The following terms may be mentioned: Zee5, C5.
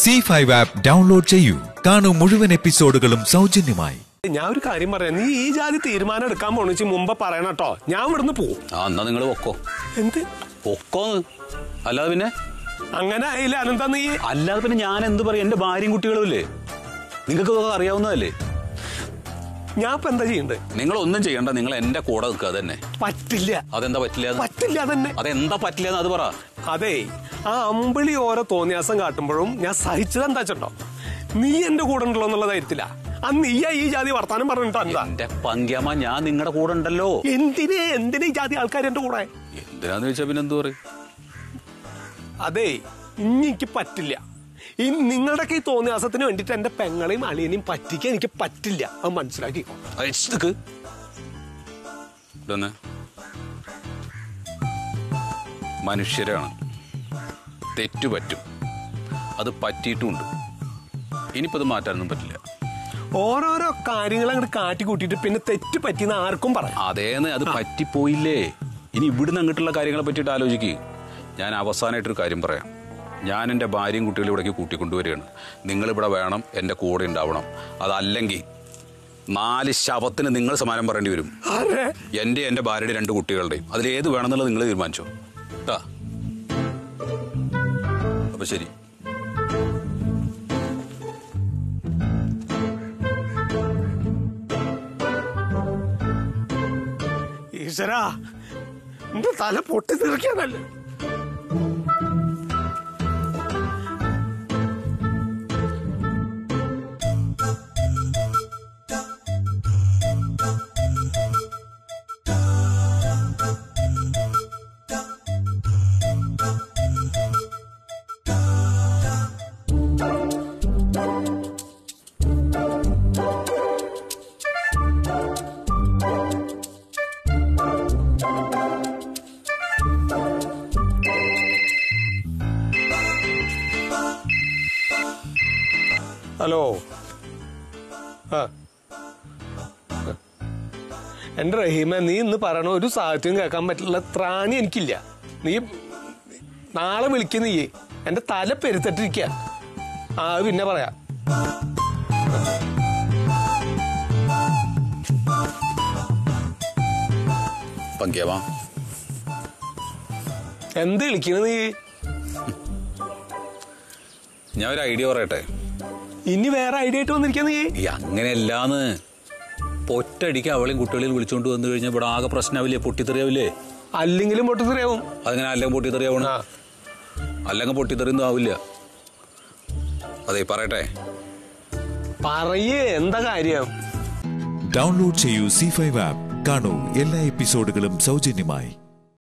C5 app download cheyu. Kaanu muzhuvan episodegalum saujanyamayi. ഞാൻ ഒരു കാര്യം പറയാം, നീ ഈ ജാതി തീരുമാനം എടുക്കാൻ പോണെന്ന് വെച്ച് മുമ്പ് പറയണം കേട്ടോ. ഞാൻ ഇവിടുന്ന് പോകും. ആ എന്നാ നിങ്ങൾ പൊക്കോ. എന്ത് പൊക്കോ? അല്ലാതെ പിന്നെ അങ്ങനെ ആയില്ല അനന്താ നീ. അല്ലാതെ പിന്നെ ഞാൻ എന്ത് പറയും? എന്റെ ഭാര്യയും കുട്ടികളും ഇല്ലേ, നിങ്ങൾക്ക് അറിയാവുന്നതല്ലേ. ഞാൻ ഇപ്പൊ എന്താ ചെയ്യണ്ടേ? നിങ്ങൾ ഒന്നും ചെയ്യണ്ട, നിങ്ങൾ എന്റെ കൂടെ നിൽക്കുക തന്നെ. പറ്റില്ല. അതെന്താ പറ്റില്ല? പറ്റില്ല തന്നെ. അതെന്താ പറ്റില്ല എന്ന് അത് പറ. അതെ, ആ അമ്പിളി ഓരോ തോന്നിയാസം കാട്ടുമ്പോഴും ഞാൻ സഹിച്ചത് എന്താ വെച്ചോ, നീ എന്റെ കൂടെ ഉണ്ടല്ലോ എന്നുള്ളതായിരിക്കില്ല. അന്ന് ഈ ജാതി വർത്താനം പറഞ്ഞിട്ടാ. എന്റെ പങ്ക്യാമ, ഞാൻ നിങ്ങളുടെ കൂടെ ഉണ്ടല്ലോ. എന്തിനെ ഈ ജാതി ആൾക്കാർ എന്റെ കൂടെ എന്തിനാന്ന് ചോദിച്ചാ പിന്നെ എന്തു പറയും? അതെ, ഇനിക്ക് പറ്റില്ല. ഈ നിങ്ങളുടെയൊക്കെ ഈ തോന്നിയാസത്തിന് വേണ്ടിട്ട് എന്റെ പെങ്ങളെയും അളിയനെയും പറ്റിക്കാൻ എനിക്ക് പറ്റില്ല. അത് മനസ്സിലാക്കിക്കോ. മനുഷ്യരാണ്, തെറ്റുപറ്റും, അത് പറ്റിയിട്ടുമുണ്ട്. ഇനിയിപ്പത് മാറ്റാനൊന്നും പറ്റില്ല. ഓരോരോ കാര്യങ്ങൾ അങ്ങോട്ട് കാട്ടിക്കൂട്ടിട്ട് പിന്നെ തെറ്റ് പറ്റിയെന്ന് ആർക്കും പറയാം. അതേന്ന് അത് പറ്റിപ്പോയില്ലേ. ഇനി ഇവിടുന്ന് അങ്ങോട്ടുള്ള കാര്യങ്ങളെ പറ്റിയിട്ട് ആലോചിക്കുക. ഞാൻ അവസാനമായിട്ടൊരു കാര്യം പറയാം. ഞാൻ എൻ്റെ ഭാര്യയും കുട്ടികളും ഇവിടേക്ക് കൂട്ടിക്കൊണ്ടുവരികയാണ്. നിങ്ങളിവിടെ വേണം, എൻ്റെ കൂടെ ഉണ്ടാവണം. അതല്ലെങ്കിൽ 4 ശവത്തിന് നിങ്ങൾ സമാനം പറയേണ്ടി വരും. എൻ്റെ എൻ്റെ ഭാര്യയുടെ 2 കുട്ടികളുടെയും. അതിലേത് വേണമെന്നുള്ളത് നിങ്ങൾ തീരുമാനിച്ചോ കേട്ടാ. അപ്പൊ ശരി. തല പൊട്ടി തീർക്കാനല്ലേ. ഹലോ, ആ എൻ്റെ റഹീമ, നീ ഇന്ന് പറയണ ഒരു സാഹചര്യം കേൾക്കാൻ പറ്റില്ല. ത്രാണി എനിക്കില്ല. നീ നാളെ വിളിക്കുന്ന, നീ എൻ്റെ തല പെരുത്തിട്ടിരിക്കുക. ആ പിന്നെ പറയാം. എന്ത് വിളിക്കണ നീ? ഞാൻ ഒരു ഐഡിയ പറയട്ടെ. ഇനി വേറെ ഐഡിയ ആയിട്ട് വന്നിരിക്കാന്ന്. അങ്ങനെയല്ലാന്ന് പൊറ്റടിക്ക് അവളെയും കുട്ടികളെയും വിളിച്ചോണ്ട് വന്നു കഴിഞ്ഞാൽ ഇവിടെ ആകെ പ്രശ്നമാവില്ലേ? പൊട്ടിത്തെറിയാവില്ലേ? അല്ലെങ്കിലും പൊട്ടിത്തെറിയാവും. അതങ്ങനെ അല്ലെങ്കിൽ പൊട്ടിത്തെറിയാവണ, അല്ലെങ്കിൽ പൊട്ടിത്തെറിയൊന്നും ആവില്ല. അതെ പറയട്ടെ, പറയേ എന്താ കാര്യം? ഡൗൺലോഡ് ചെയ്യൂ C5 ആപ്പ്. കാണൂ എല്ലാ എപ്പിസോഡുകളും സൗജന്യമായി.